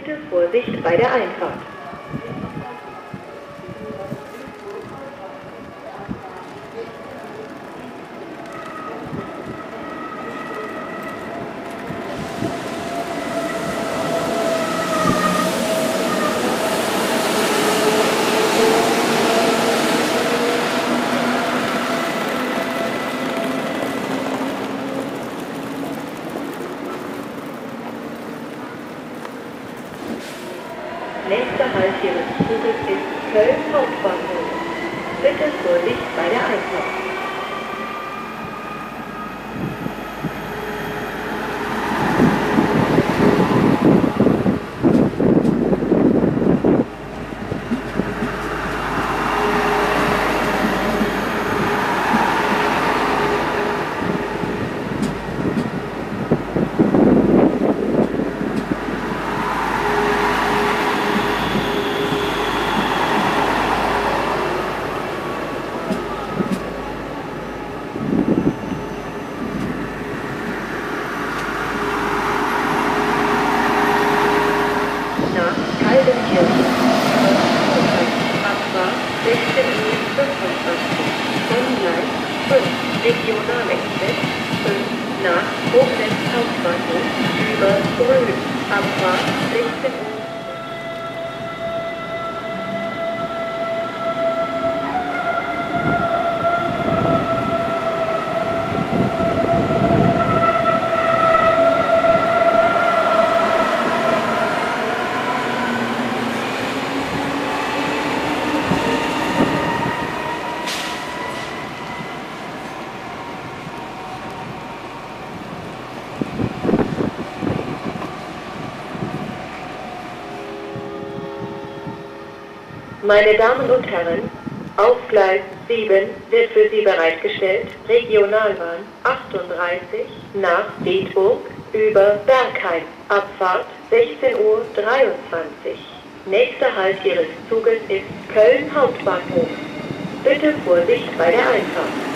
bitte Vorsicht bei der Einfahrt. Nächster Halt Ihres Zuges ist Köln Hauptbahnhof. Bitte Vorsicht bei der Einfahrt. Regionalexpress 5 nach Koblenz Hauptbahnhof über Röhm, Abfahrt 16 Uhr. Meine Damen und Herren, auf Gleis 7 wird für Sie bereitgestellt Regionalbahn 38 nach Dietburg über Bergheim, Abfahrt 16.23 Uhr. Nächster Halt Ihres Zuges ist Köln Hauptbahnhof. Bitte Vorsicht bei der Einfahrt.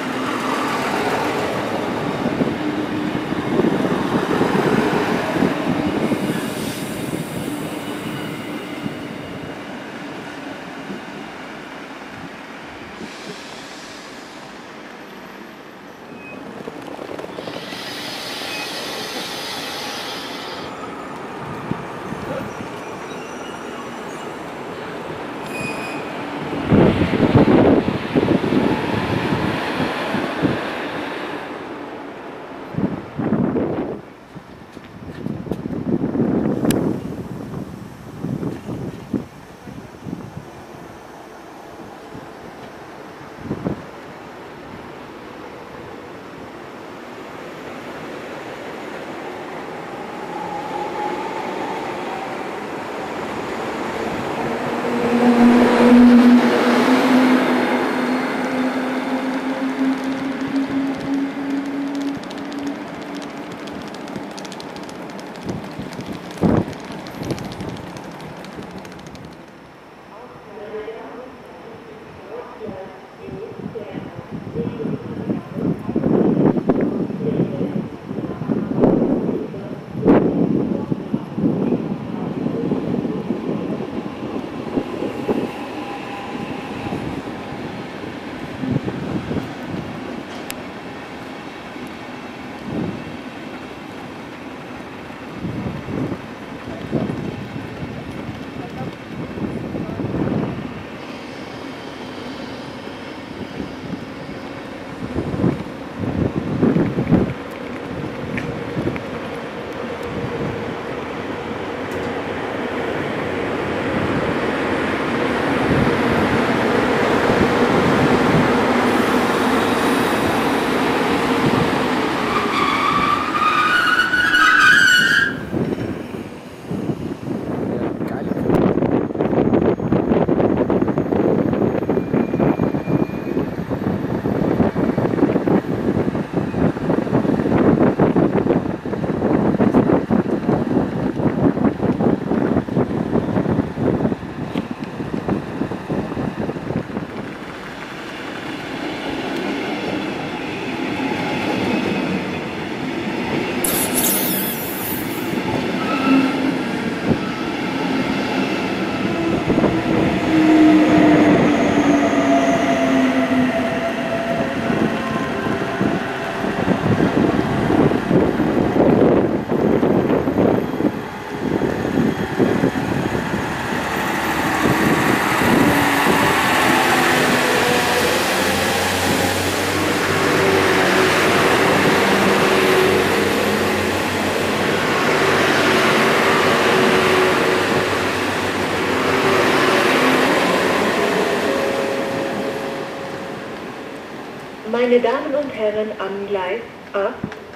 Meine Damen und Herren am Gleis A,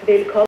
willkommen.